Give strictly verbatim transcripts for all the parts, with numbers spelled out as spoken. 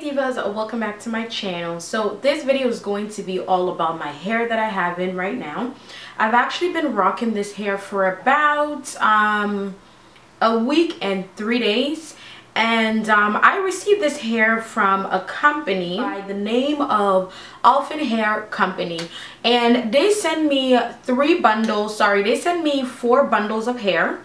Hey divas, welcome back to my channel. So this video is going to be all about my hair that I have in right now. I've actually been rocking this hair for about um, a week and three days. And um, I received this hair from a company by the name of Elfin Hair Company. And they sent me three bundles, sorry, they sent me four bundles of hair.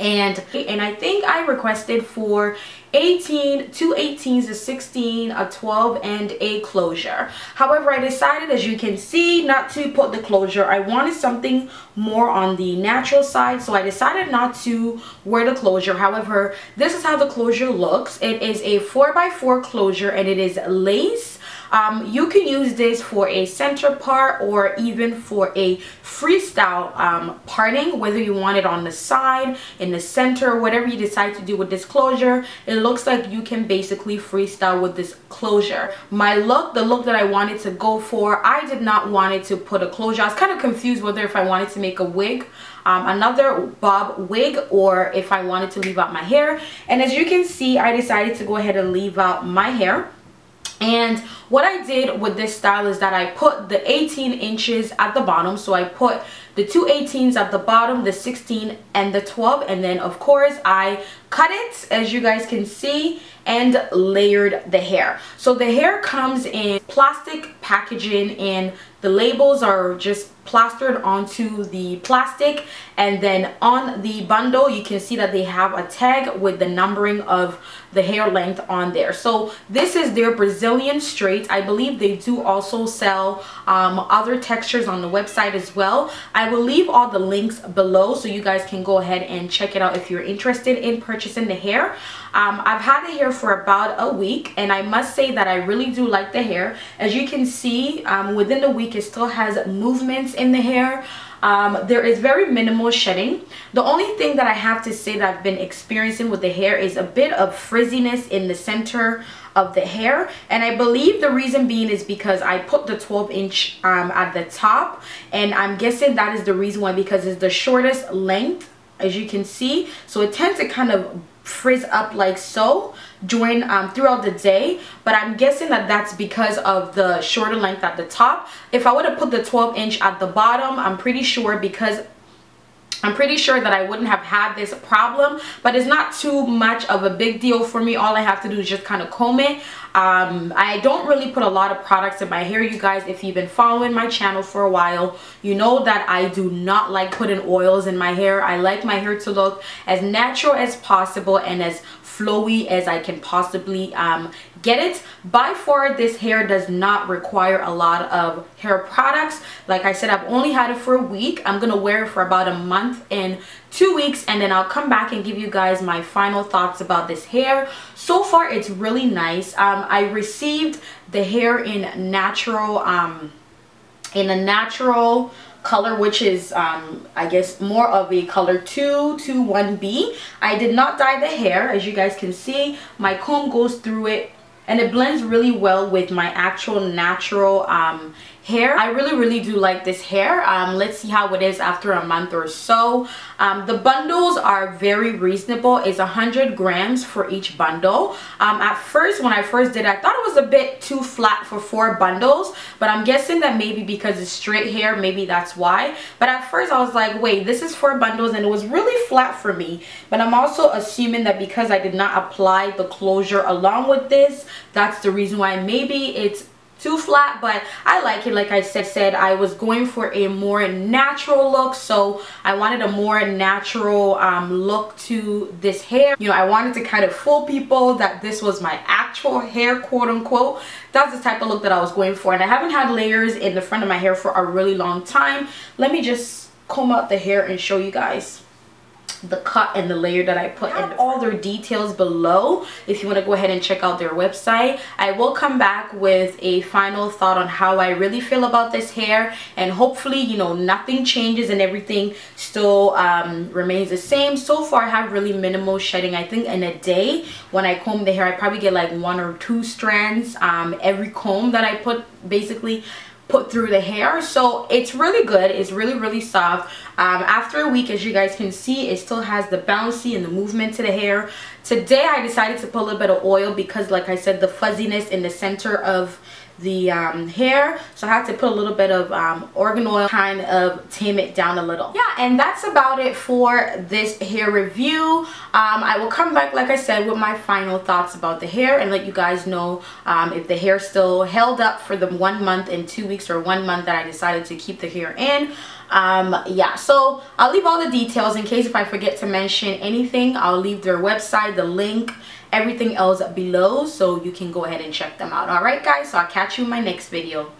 And, and I think I requested for eighteen, two eighteens, a sixteen, a twelve, and a closure. However, I decided, as you can see, not to put the closure. I wanted something more on the natural side, so I decided not to wear the closure. However, this is how the closure looks. It is a four by four closure and it is lace. Um, you can use this for a center part or even for a freestyle um, parting, whether you want it on the side, in the center, whatever you decide to do with this closure. It looks like you can basically freestyle with this closure. My look, the look that I wanted to go for, I did not want it to put a closure. I was kind of confused whether if I wanted to make a wig, um, another bob wig, or if I wanted to leave out my hair. And as you can see, I decided to go ahead and leave out my hair. And what I did with this style is that I put the eighteen inches at the bottom. So I put the two eighteens at the bottom, the sixteen and the twelve. And then of course I cut it, as you guys can see, and layered the hair. So the hair comes in plastic packaging and the labels are just plastered onto the plastic. And then on the bundle, you can see that they have a tag with the numbering of the hair length on there. So this is their Brazilian straight. I believe they do also sell um, other textures on the website as well. I will leave all the links below so you guys can go ahead and check it out if you're interested in purchasing the hair. Um, I've had the hair for about a week and I must say that I really do like the hair. As you can see, um, within the week it still has movements in the hair. Um, there is very minimal shedding. The only thing that I have to say that I've been experiencing with the hair is a bit of frizziness in the center of the hair, and I believe the reason being is because I put the twelve inch um, at the top, and I'm guessing that is the reason why, because it's the shortest length, as you can see, so it tends to kind of frizz up like so during um, throughout the day. But I'm guessing that that's because of the shorter length at the top. If I would have put the twelve inch at the bottom, I'm pretty sure because I'm pretty sure that I wouldn't have had this problem, but it's not too much of a big deal for me. All I have to do is just kind of comb it. Um, I don't really put a lot of products in my hair, you guys. If you've been following my channel for a while, you know that I do not like putting oils in my hair. I like my hair to look as natural as possible and as flowy as I can possibly um, get it. By far, this hair does not require a lot of hair products. Like I said, I've only had it for a week. I'm gonna wear it for about a month and two weeks, and then I'll come back and give you guys my final thoughts about this hair. So far, it's really nice. Um, I received the hair in natural, um, in a natural color, which is um, I guess more of a color two two one B. I did not dye the hair, as you guys can see. My comb goes through it and it blends really well with my actual natural um, hair. I really, really do like this hair. Um, let's see how it is after a month or so. Um, the bundles are very reasonable. It's one hundred grams for each bundle. Um, at first, when I first did it, I thought it was a bit too flat for four bundles, but I'm guessing that maybe because it's straight hair, maybe that's why. But at first I was like, wait, this is four bundles and it was really flat for me. But I'm also assuming that because I did not apply the closure along with this, that's the reason why maybe it's too flat. But I like it. Like I said, said I was going for a more natural look, so I wanted a more natural um, look to this hair. You know, I wanted to kind of fool people that this was my actual hair, quote unquote. That's the type of look that I was going for, and I haven't had layers in the front of my hair for a really long time. Let me just comb out the hair and show you guys the cut and the layer that I put in. All their details below if you want to go ahead and check out their website. I will come back with a final thought on how I really feel about this hair, and hopefully, you know, nothing changes and everything still um, remains the same. So far I have really minimal shedding. I think in a day when I comb the hair I probably get like one or two strands um, every comb that I put basically. put through the hair. So it's really good. It's really, really soft. Um, after a week, as you guys can see, it still has the bouncy and the movement to the hair. Today, I decided to put a little bit of oil because, like I said, the fuzziness in the center of the um, hair. So I had to put a little bit of um, organ oil, kind of tame it down a little. Yeah, and that's about it for this hair review. Um, I will come back, like I said, with my final thoughts about the hair and let you guys know um, if the hair still held up for the one month and two weeks or one month that I decided to keep the hair in. Um, yeah, so I'll leave all the details in case if I forget to mention anything. I'll leave their website, the link, everything else below, so you can go ahead and check them out. All right guys, so I'll catch you in my next video.